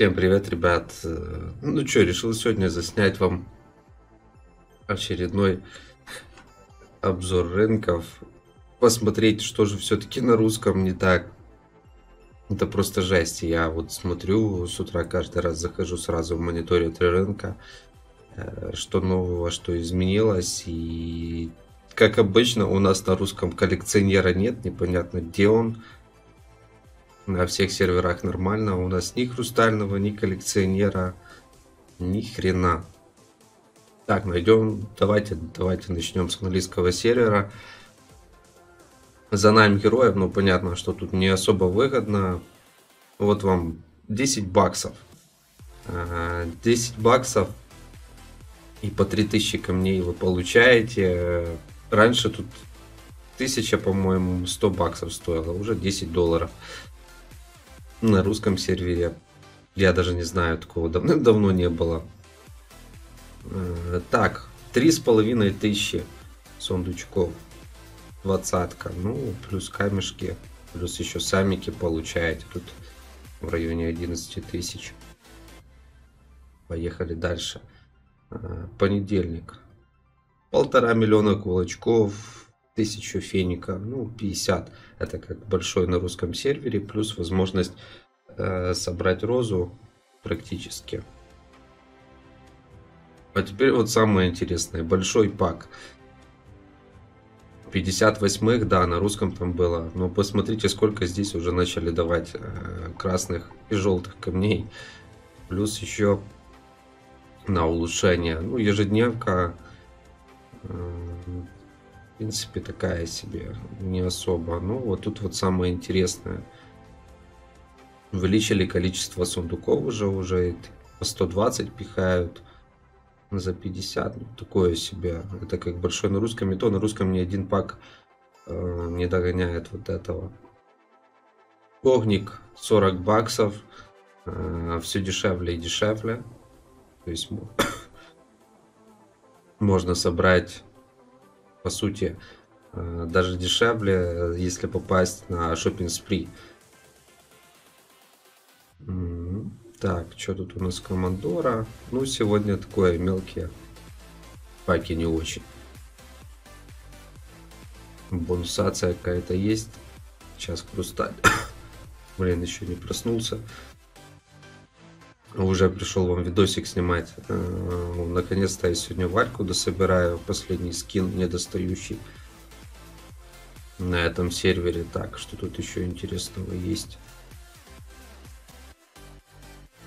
Всем привет, ребят. Ну что, решил сегодня заснять вам очередной обзор рынков. Посмотреть, что же все-таки на русском не так. Это просто жесть. Я вот смотрю с утра, каждый раз захожу сразу в мониторе три рынка. Что нового, что изменилось. И как обычно у нас на русском коллекционера нет. Непонятно, где он. На всех серверах нормально, у нас ни хрустального, ни коллекционера, ни хрена. Так, найдем, давайте начнем с английского сервера. За нами героев, но понятно, что тут не особо выгодно. Вот вам 10 баксов. 10 баксов и по 3000 камней вы получаете. Раньше тут 1000, по-моему, 100 баксов стоило, уже 10 долларов. На русском сервере я даже не знаю, такого давным-давно не было. Так, 3500 сундучков, 20-ка, ну плюс камешки, плюс еще самики получаете, тут в районе 11000. Поехали дальше. Понедельник, 1,5 миллиона кулачков, 1000 феника, ну 50, это как большой на русском сервере, плюс возможность собрать розу практически. А теперь вот самое интересное, большой пак 58, да, на русском там было, но посмотрите, сколько здесь уже начали давать красных и желтых камней, плюс еще на улучшение, ну ежедневка. В принципе, такая себе, не особо. Ну, вот тут вот самое интересное. Увеличили количество сундуков уже по 120 пихают за 50. Ну, такое себе. Это как большой на русском. И то на русском ни один пак не догоняет вот этого. Огник 40 баксов. Все дешевле и дешевле. То есть можно собрать... По сути, даже дешевле, если попасть на шопинг спри. Так, что тут у нас командора? Ну, сегодня такое мелкие паки не очень. Бонусация какая-то есть. Сейчас хрусталь. Блин, еще не проснулся. Уже пришел вам видосик снимать. Наконец-то я сегодня Вальку дособираю. Последний скин недостающий на этом сервере. Так, что тут еще интересного есть?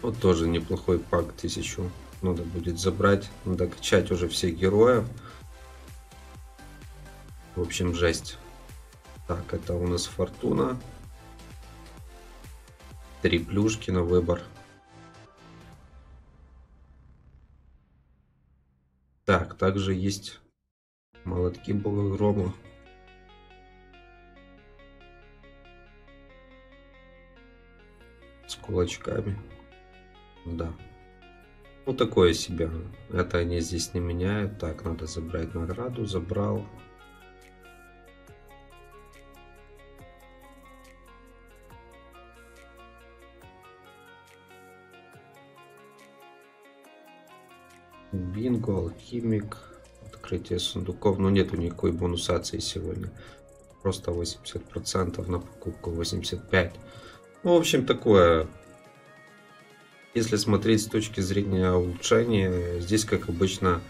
Вот тоже неплохой пак 1000. Надо будет забрать. Надо качать уже всех героев. В общем, жесть. Так, это у нас Фортуна. 3 плюшки на выбор. Так, также есть молотки бога грома. С кулачками. Да. Ну, такое себе. Это они здесь не меняют. Так, надо забрать награду. Забрал. Бинго, алхимик, открытие сундуков. Но нету никакой бонусации сегодня. Просто 80% на покупку, 85%. Ну, в общем, такое. Если смотреть с точки зрения улучшения, здесь, как обычно,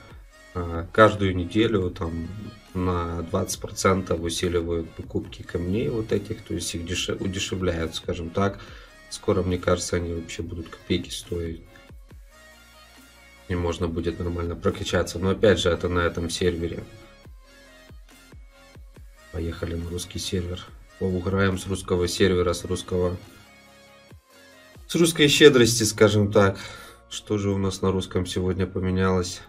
каждую неделю там на 20% усиливают покупки камней вот этих. То есть их удешевляют, скажем так. Скоро, мне кажется, они вообще будут копейки стоить. И можно будет нормально прокачаться. Но опять же, это на этом сервере. Поехали на русский сервер. Поуграем с русского сервера, с русской щедрости, скажем так. Что же у нас на русском сегодня поменялось?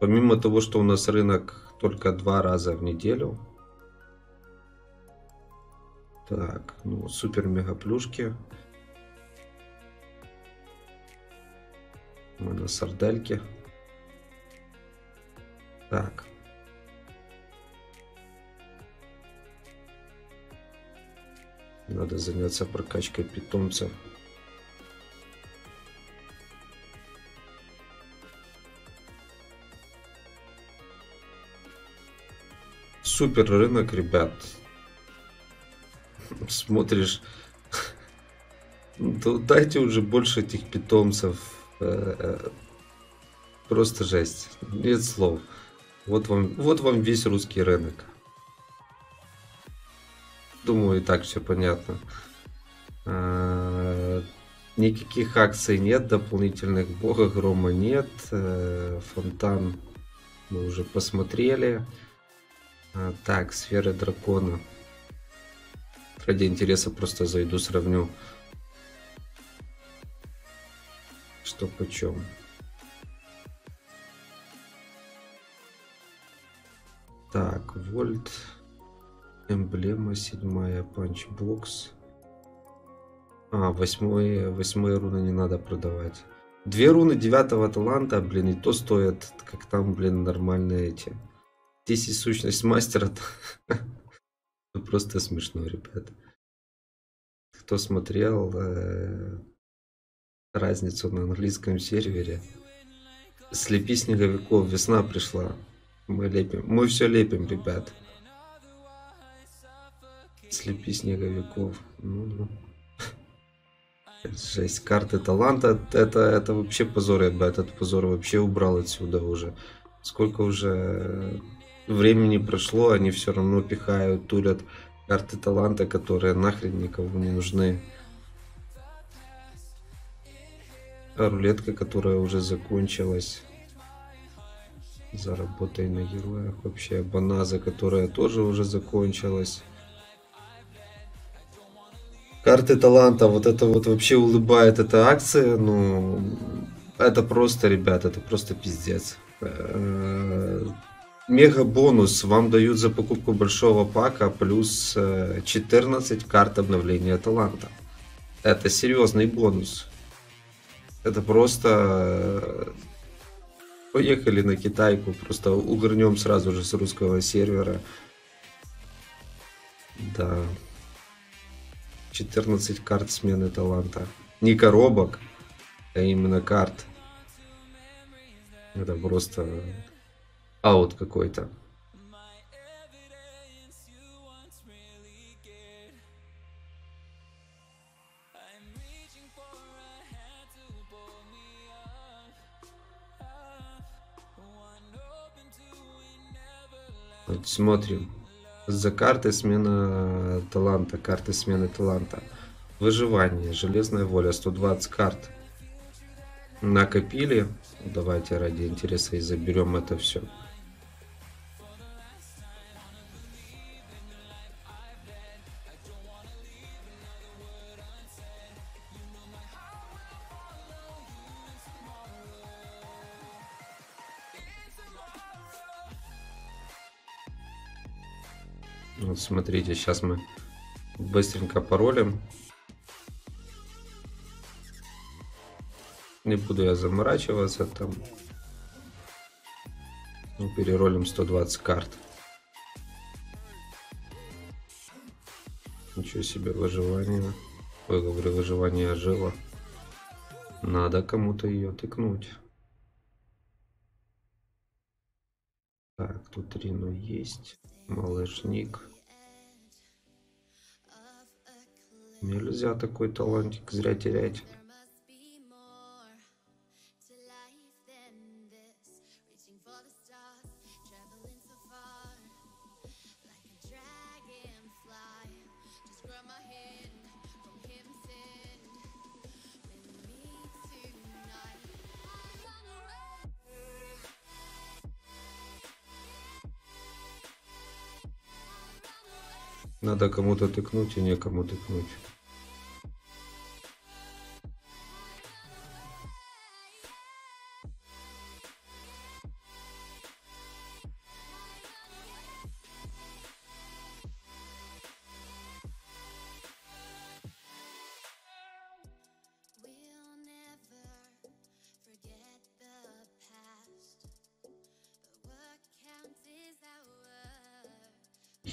Помимо того, что у нас рынок только 2 раза в неделю. Так, ну супер мега плюшки. Мы на сардельке. Так. Надо заняться прокачкой питомца. супер рынок, ребят. Смотришь, дайте уже больше этих питомцев. Просто жесть. Нет слов. Вот вам весь русский рынок. Думаю, и так все понятно. Никаких акций нет, дополнительных бога грома нет. Фонтан мы уже посмотрели. Так, сферы дракона. Ради интереса просто зайду, сравню. Что почем. Так, вольт, эмблема 7, панчбокс. А, 8 руны не надо продавать. 2 руны 9 таланта, блин, и то стоят, как там, блин, нормальные эти. Здесь и сущность мастера. Просто смешно, ребят. Кто смотрел разницу на английском сервере? Слепи снеговиков, весна пришла. Мы лепим. Мы все лепим, ребят. Слепи снеговиков. Ну. Жесть. Карты таланта. Это вообще позор, ребят. Этот позор вообще убрал отсюда уже. Сколько уже времени прошло, они все равно пихают, турят карты таланта, которые нахрен никому не нужны. А рулетка, которая уже закончилась. Заработай на героях. Вообще баназа, которая тоже уже закончилась. Карты таланта, вот это вот вообще улыбает эта акция. Ну, это просто, ребята, это просто пиздец. Мега бонус вам дают за покупку большого пака плюс 14 карт обновления таланта. Это серьезный бонус. Это просто... Поехали на китайку, просто угорнем сразу же с русского сервера. Да. 14 карт смены таланта. Не коробок, а именно карт. Это просто аут какой-то. Вот смотрим. За карты смена таланта. Карты смены таланта. Выживание. Железная воля. 120 карт. Накопили. Давайте ради интереса и заберем это все. Вот смотрите, сейчас мы быстренько паролим. Не буду я заморачиваться там. Переролим 120 карт. Ничего себе, выживание. Ой, говорю, выживание ожило. Надо кому-то ее тыкнуть. Так, тут Рину есть. Малышник. Нельзя такой талантик зря терять. Надо кому-то тыкнуть и некому тыкнуть.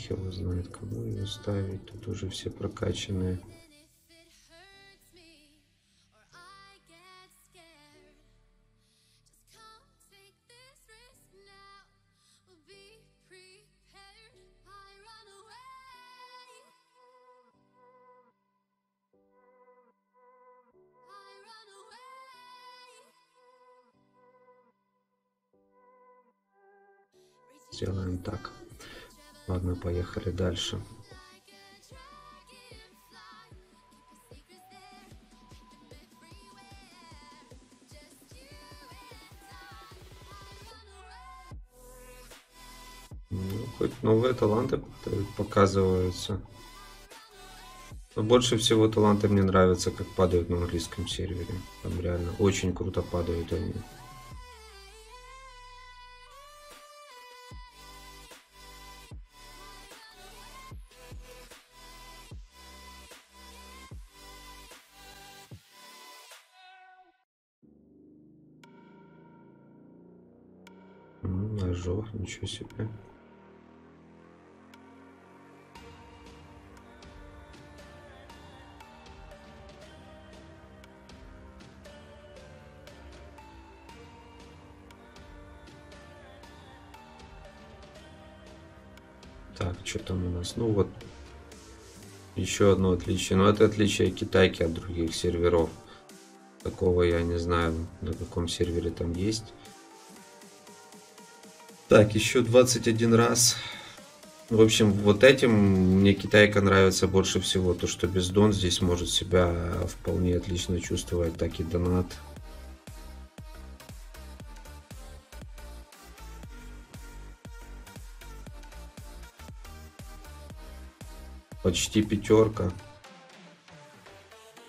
Его знает, кому ее ставить. Тут уже все прокачанные. сделаем так. Ладно, поехали дальше. Ну, хоть новые таланты показываются. Но больше всего таланты мне нравятся, как падают на английском сервере. Там реально очень круто падают они. Ножов, ничего себе. Так, что там у нас? Ну вот, еще одно отличие. Но это отличие китайки от других серверов. Такого я не знаю, на каком сервере там есть. Так, еще 21 раз. В общем, вот этим мне китайка нравится больше всего. То, что бездон здесь может себя вполне отлично чувствовать. Так и донат. Почти пятерка.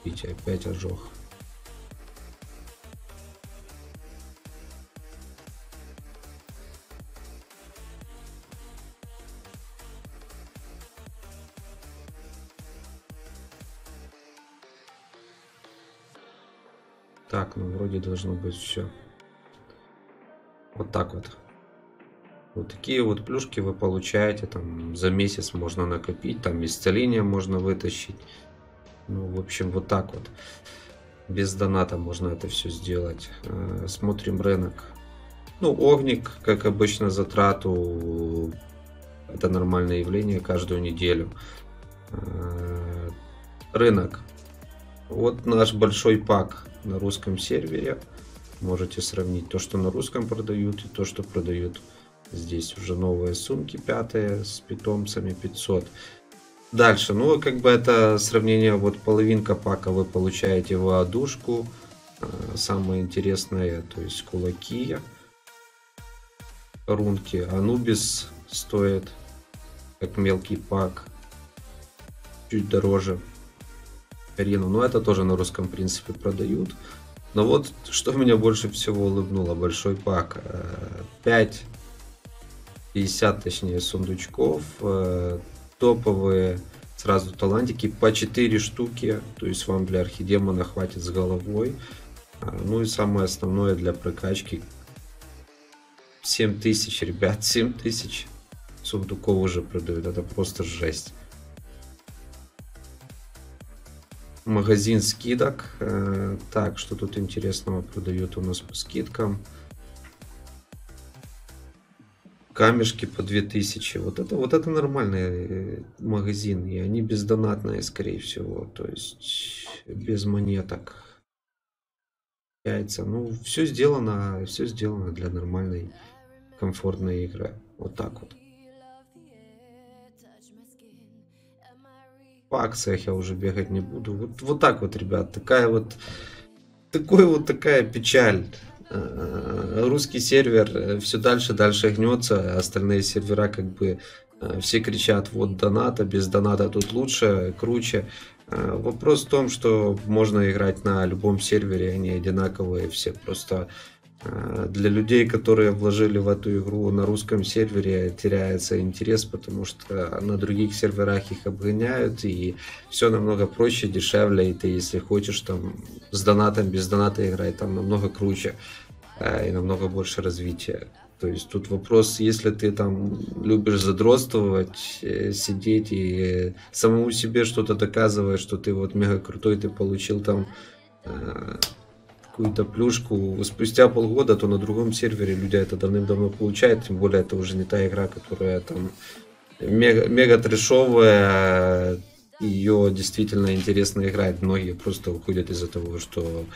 Видите, опять ожог. Так, ну вроде должно быть все. Вот так вот. Вот такие вот плюшки вы получаете, там за месяц можно накопить, там исцеление можно вытащить. Ну, в общем, вот так вот. Без доната можно это все сделать. Смотрим рынок. Ну, Огник, как обычно, затрату. Это нормальное явление каждую неделю. Рынок. Вот наш большой пак на русском сервере. Можете сравнить то, что на русском продают, и то, что продают. Здесь уже новые сумки 5 с питомцами 500. Дальше, ну как бы это сравнение, вот половинка пака вы получаете в одушку. Самое интересное, то есть кулаки, рунки. Анубис стоит как мелкий пак, чуть дороже. Рину, но это тоже на русском принципе продают. Но вот что меня больше всего улыбнуло, большой пак. 50, точнее, сундучков, топовые сразу талантики по 4 штуки, то есть вам для архидемона хватит с головой. Ну и самое основное для прокачки 7000, ребят, 7000 сундуков уже продают, это просто жесть. Магазин скидок. Так, что тут интересного продают у нас по скидкам? Камешки по 2000. Вот это нормальный магазин. И они бездонатные, скорее всего. То есть без монеток. Яйца. Ну, все сделано для нормальной, комфортной игры. Вот так вот. По акциях я уже бегать не буду. Вот так вот, ребят. Такая печаль. Русский сервер все дальше гнется, остальные сервера как бы все кричат, вот доната, без доната тут лучше, круче. Вопрос в том, что можно играть на любом сервере, они одинаковые все. Просто для людей, которые вложили в эту игру на русском сервере, теряется интерес, потому что на других серверах их обгоняют, и все намного проще, дешевле, и ты, если хочешь, там с донатом, без доната играй, там намного круче и намного больше развития. То есть тут вопрос, если ты там любишь задротствовать, сидеть и самому себе что-то доказываешь, что ты вот мега крутой, ты получил там какую-то плюшку спустя полгода, то на другом сервере люди это давным-давно получают, тем более это уже не та игра, которая там мега трешовая, ее действительно интересно играть. Многие просто уходят из-за того, что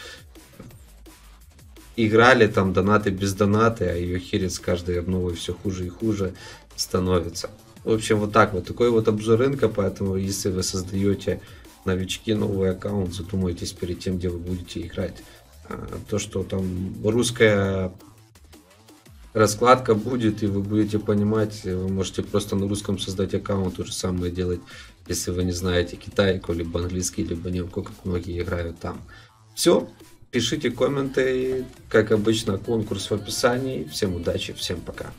играли там донаты без донаты, а ее херец каждый обновой все хуже и хуже становится. В общем, вот так вот. Такой вот обзор рынка, поэтому если вы создаете, новички, новый аккаунт, задумайтесь перед тем, где вы будете играть. То, что там русская раскладка будет, и вы будете понимать, вы можете просто на русском создать аккаунт, то же самое делать, если вы не знаете китайку, либо английский, либо немку, как многие играют там. Все, пишите комменты, как обычно, конкурс в описании. Всем удачи, всем пока.